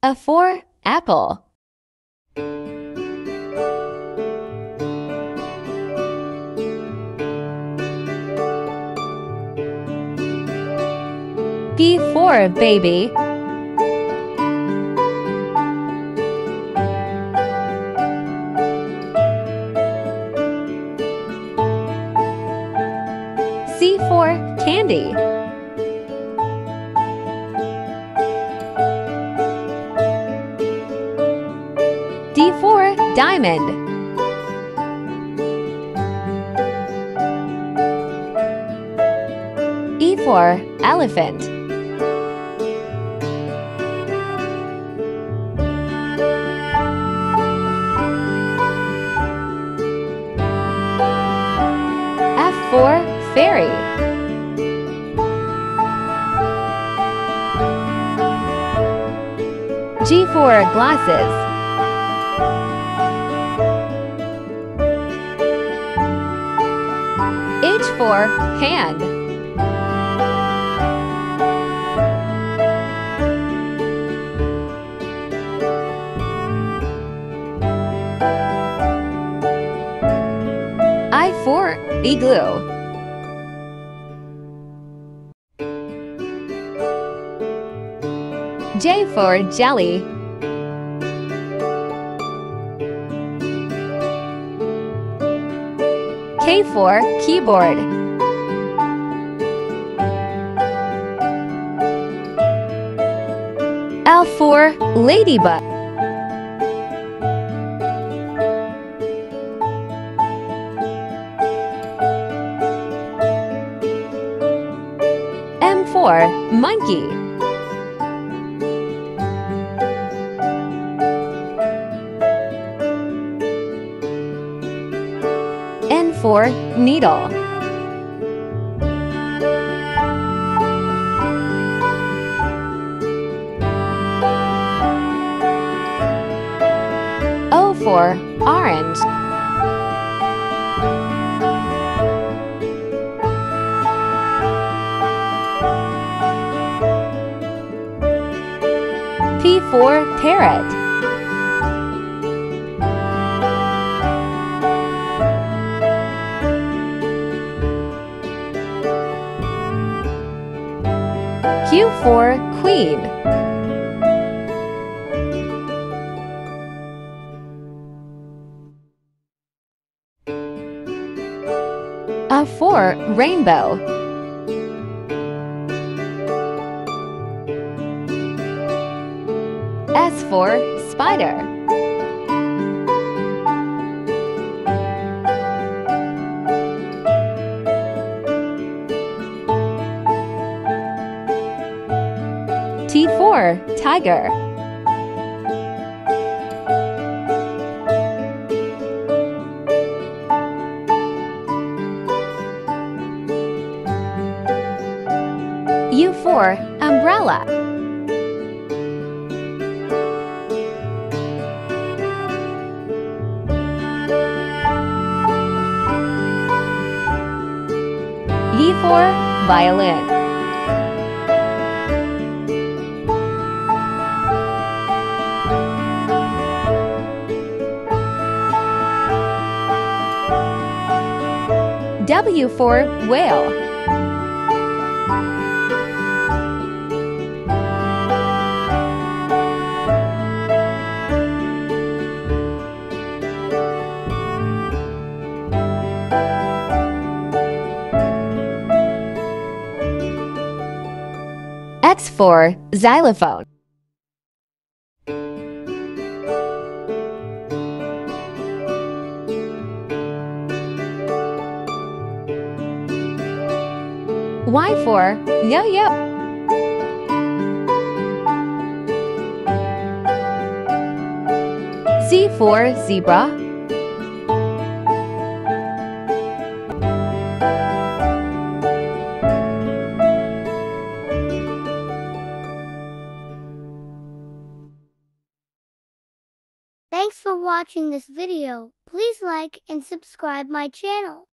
A4 apple. B4 baby. C4 candy. D4 diamond. E4 elephant. F4 fairy. G4 glasses. H4 hand. I4 igloo. J4 jelly. K4 keyboard. L4 ladybug. M4 monkey. N4 needle. O4 orange. P4 parrot. Q4 queen. A4 rainbow. S4 spider. T4 tiger. U4 umbrella. E4 violin. W4 whale. X4 xylophone. Y4 yo-yo. Z4 zebra. Thanks for watching this video. Please like and subscribe my channel.